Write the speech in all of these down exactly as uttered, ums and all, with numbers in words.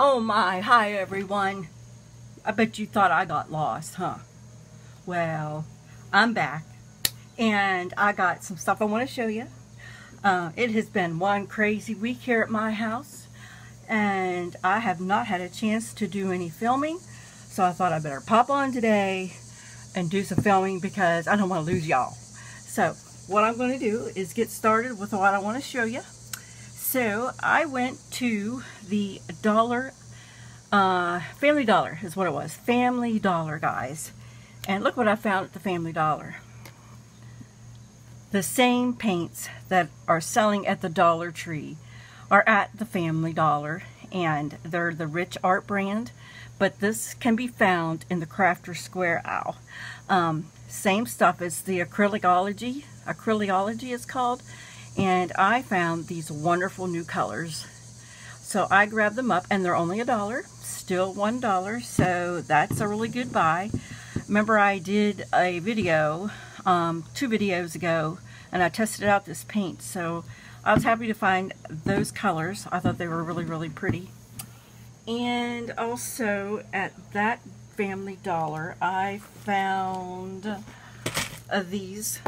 Oh my, hi everyone. I bet you thought I got lost, huh? Well, I'm back and I got some stuff I want to show you. Uh, it has been one crazy week here at my house and I have not had a chance to do any filming. So I thought I better pop on today and do some filming because I don't want to lose y'all. So what I'm going to do is get started with what I want to show you. So I went to the Dollar, uh, Family Dollar is what it was. Family Dollar, guys. And look what I found at the Family Dollar. The same paints that are selling at the Dollar Tree are at the Family Dollar. And they're the Rich Art brand. But this can be found in the Crafter Square aisle. Um, same stuff as the Acrylicology. Acrylicology is called. And I found these wonderful new colors. So I grabbed them up and they're only a dollar. Still one dollar. So that's a really good buy. Remember I did a video um, two videos ago and I tested out this paint. So I was happy to find those colors. I thought they were really, really pretty. And also at that Family Dollar, I found uh, these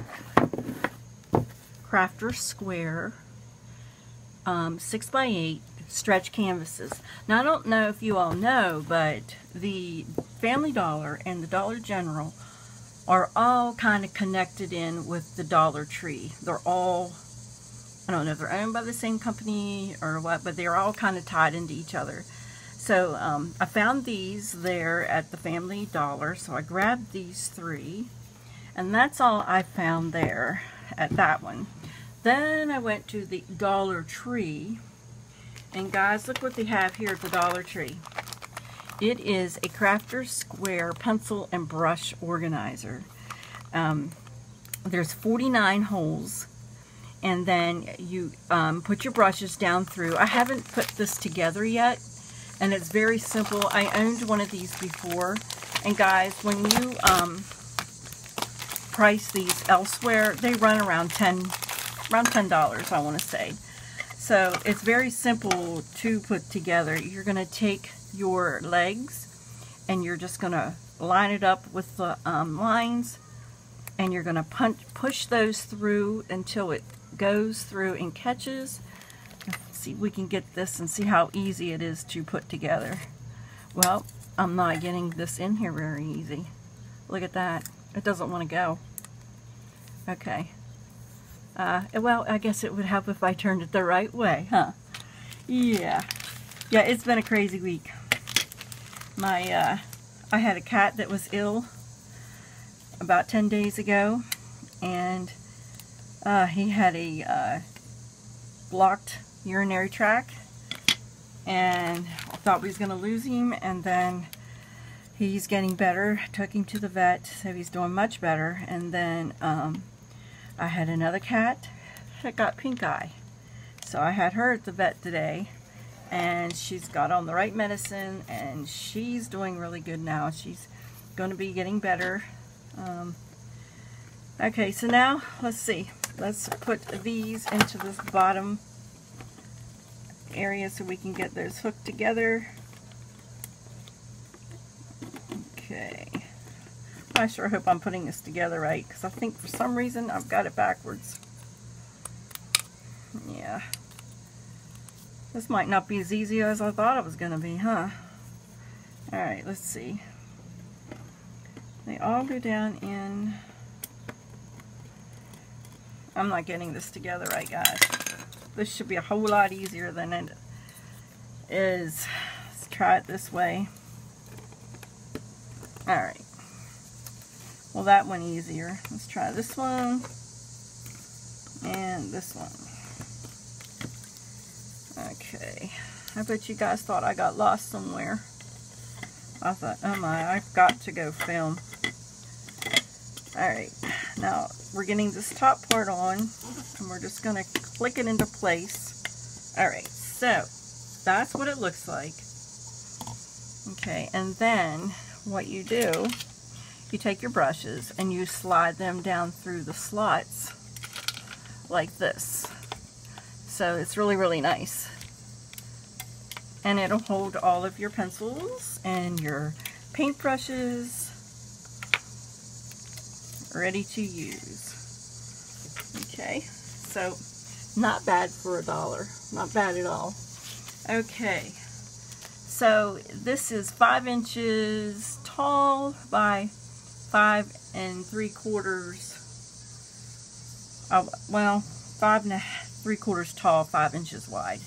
Crafter Square um, six by eight stretch canvases. Now I don't know if you all know, but the Family Dollar and the Dollar General are all kind of connected in with the Dollar Tree. They're all, I don't know if they're owned by the same company or what, but they're all kind of tied into each other. So um, I found these there at the Family Dollar, so I grabbed these three, and that's all I found there at that one. Then I went to the Dollar Tree, and guys, look what they have here at the Dollar Tree. It is a Crafter Square pencil and brush organizer. Um, there's forty-nine holes, and then you um, put your brushes down through. I haven't put this together yet. And it's very simple. I owned one of these before. And guys, when you um, price these elsewhere, they run around ten dollars, I want to say. So it's very simple to put together. You're going to take your legs and you're just going to line it up with the um, lines. And you're going to punch, push those through until it goes through and catches. See if we can get this and see how easy it is to put together. Well, I'm not getting this in here very easy. Look at that. It doesn't want to go. Okay. Uh, well, I guess it would help if I turned it the right way, huh? Yeah. Yeah, it's been a crazy week. My, uh, I had a cat that was ill about ten days ago. And uh, he had a uh, blocked urinary tract, and I thought we was going to lose him, and then he's getting better. Took him to the vet, so he's doing much better. And then um, I had another cat that got pink eye, so I had her at the vet today, and she's got on the right medicine, and she's doing really good now. She's going to be getting better. Um, okay, so now let's see. Let's put these into this bottom area so we can get those hooked together. Okay. I sure hope I'm putting this together right, because I think for some reason I've got it backwards. Yeah. This might not be as easy as I thought it was going to be, huh? Alright, let's see. They all go down in. I'm not getting this together right, guys. This should be a whole lot easier than it is. Let's try it this way. Alright. Well, that one easier. Let's try this one. And this one. Okay. I bet you guys thought I got lost somewhere. I thought, oh my, I've got to go film. Alright. Now, we're getting this top part on, and we're just going to click it into place. Alright, so that's what it looks like. Okay, and then what you do, you take your brushes and you slide them down through the slots like this. So it's really, really nice. and it'll hold all of your pencils and your paintbrushes ready to use. Okay, so not bad for a dollar, not bad at all. Okay, so this is five inches tall by five and three quarters. Oh, well, five and a half, three quarters tall, five inches wide.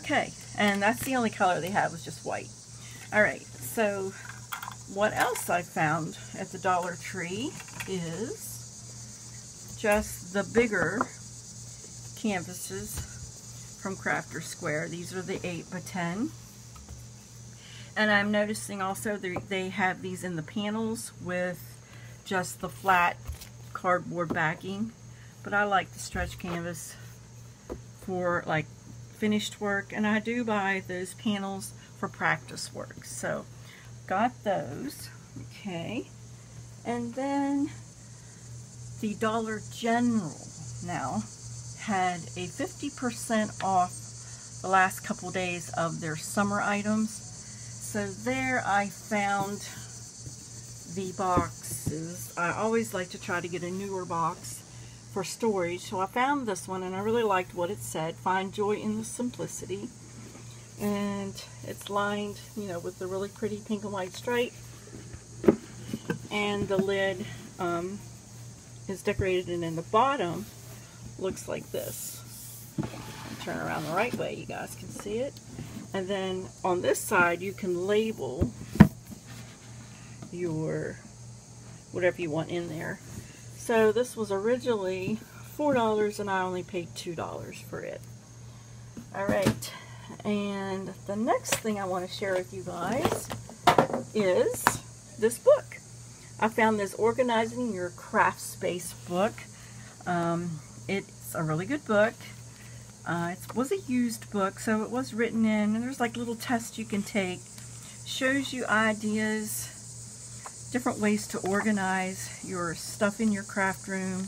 Okay, and that's the only color they had was just white. All right, so what else I found at the Dollar Tree is just the bigger canvases from Crafter Square. These are the eight by ten. And I'm noticing also they have these in the panels with just the flat cardboard backing. But I like the stretch canvas for like finished work. And I do buy those panels for practice work. So got those. Okay. And then the Dollar General now had a fifty percent off the last couple days of their summer items. So there I found the boxes. I always like to try to get a newer box for storage. So I found this one and I really liked what it said. Find joy in the simplicity. And it's lined, you know, with the really pretty pink and white stripe, and the lid um, is decorated, and then the bottom looks like this. I'll turn around the right way, you guys can see it. And then on this side you can label your whatever you want in there. So this was originally four dollars and I only paid two dollars for it. All right. And the next thing I want to share with you guys is this book. I found this Organizing Your Craft Space book. Um, it's a really good book. Uh, it was a used book, so it was written in, and there's like little tests you can take. Shows you ideas, different ways to organize your stuff in your craft room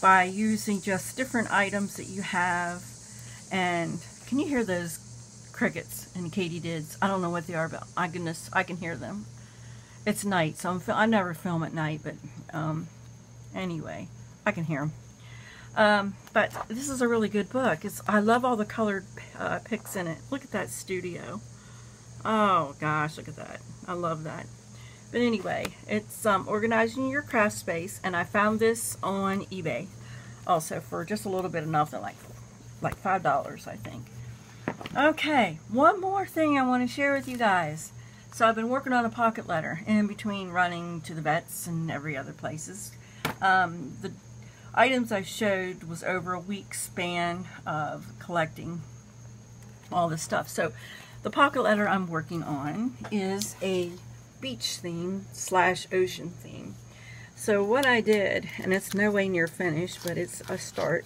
by using just different items that you have. And can you hear those crickets and katydids? I don't know what they are, but my goodness, I can hear them. It's night, so I'm fil I never film at night, but um, anyway, I can hear them. Um, but this is a really good book. It's, I love all the colored uh, pics in it. Look at that studio. Oh gosh, look at that. I love that. But anyway, it's um, Organizing Your Craft Space, and I found this on eBay also for just a little bit of nothing, like like five dollars, I think. Okay, one more thing I want to share with you guys. So I've been working on a pocket letter in between running to the vets and every other places. Um, the items I showed was over a week span of collecting all this stuff. So the pocket letter I'm working on is a beach theme slash ocean theme. So what I did, and it's no way near finished, but it's a start.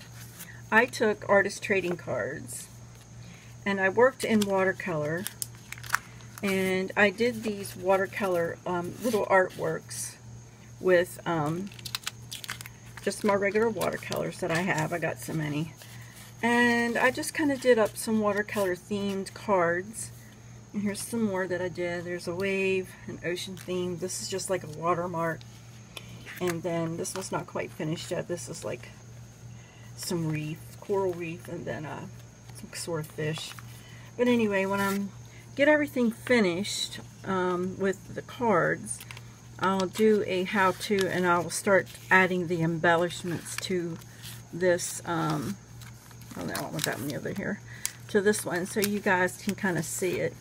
I took artist trading cards and I worked in watercolor, and I did these watercolor um, little artworks with um, just my regular watercolors that I have. I got so many, and I just kind of did up some watercolor themed cards. And here's some more that I did. There's a wave, an ocean theme. This is just like a watermark, and then this was not quite finished yet. This is like some reef, coral reef, and then uh, some swordfish. But anyway, when I get everything finished um, with the cards, I'll do a how-to, and I will start adding the embellishments to this. Um, oh no, I don't want that one over here. To this one, so you guys can kind of see it.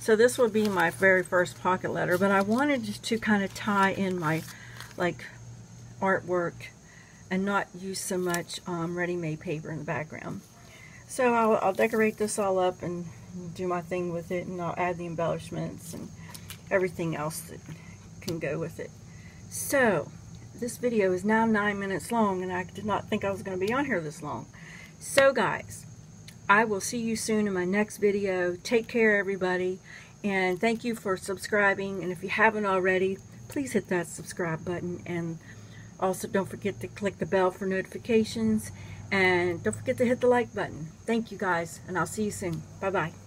So this will be my very first pocket letter, but I wanted to kind of tie in my like artwork and not use so much um, ready-made paper in the background. So I'll, I'll decorate this all up and do my thing with it, and I'll add the embellishments and everything else that can go with it. So this video is now nine minutes long, and I did not think I was going to be on here this long. So guys, I will see you soon in my next video. Take care, everybody, and thank you for subscribing. And if you haven't already, please hit that subscribe button, and also, don't forget to click the bell for notifications, and don't forget to hit the like button. Thank you guys, and I'll see you soon. Bye-bye.